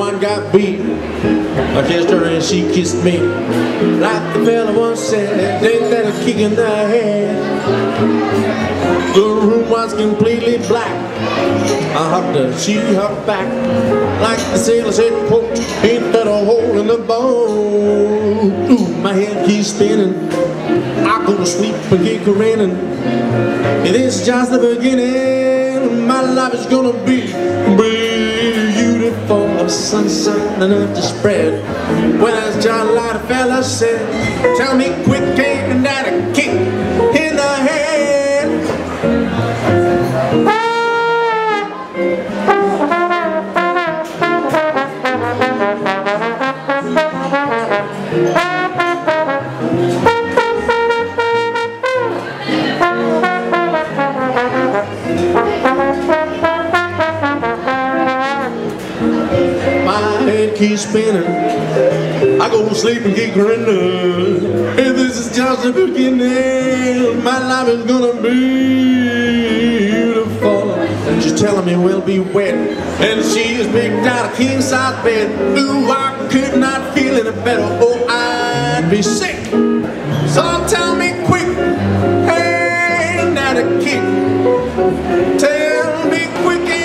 One got beaten. I kissed her and she kissed me. Like the fella once said, that they got a kick in the head. The room was completely black. I hugged her, she hugged back. Like the sailor said, quote, ain't that a hole in the bone? Ooh, my head keeps spinning. I go to sleep and keep grinning. It is just the beginning. My life is gonna be a sunshine enough to spread. When as John Lodderfella said, tell me quick, ain't that a kick in the head? Keep spinning, I go to sleep and keep grinning. If this is just the beginning, my life is gonna be beautiful. She's telling me we'll be wet, and she's picked out a king size bed. Ooh, I could not feel any better, oh, I'd be sick. So tell me quick, hey, not a kick. Tell me quick.